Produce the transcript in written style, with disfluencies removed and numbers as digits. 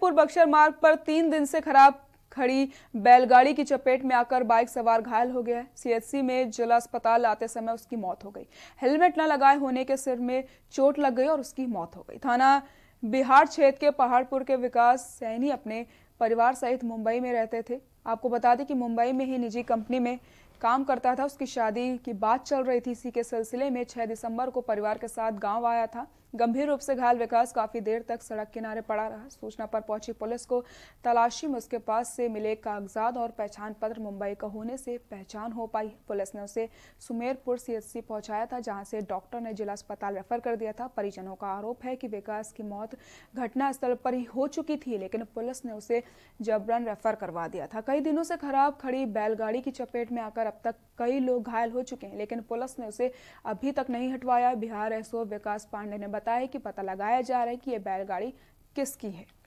सुमेरपुर बक्सर मार्ग पर 3 दिन से खराब खड़ी बैलगाड़ी की चपेट में आकर बाइक सवार घायल हो गया है। सीएचसी में जिला अस्पताल लाते समय उसकी मौत हो गई। हेलमेट न लगाए होने के सिर में चोट लग गई और उसकी मौत हो गई। थाना बिहार क्षेत्र के पहाड़पुर के विकास सैनी अपने परिवार सहित मुंबई में रहते थे। आपको बता दें कि मुंबई में ही निजी कंपनी में काम करता था। उसकी शादी की बात चल रही थी। इसी के सिलसिले में 6 दिसंबर को परिवार के साथ गांव आया था। गंभीर रूप से घायल विकास काफी देर तक सड़क किनारे पड़ा रहा। सूचना पर पहुंची पुलिस को तलाशी में उसके पास से मिले कागजात और पहचान पत्र मुंबई का होने से पहचान हो पाई। पुलिस ने उसे सुमेरपुर सीएचसी पहुंचाया था, जहां से डॉक्टर ने जिला अस्पताल रेफर कर दिया था। परिजनों का आरोप है कि विकास की मौत घटनास्थल पर ही हो चुकी थी, लेकिन पुलिस ने उसे जबरन रेफर करवा दिया था। कई दिनों से खराब खड़ी बैलगाड़ी की चपेट में आकर अब तक कई लोग घायल हो चुके हैं, लेकिन पुलिस ने उसे अभी तक नहीं हटवाया। बिहार एसओ विकास पांडे ने बताया कि पता लगाया जा रहा है कि यह बैलगाड़ी किसकी है।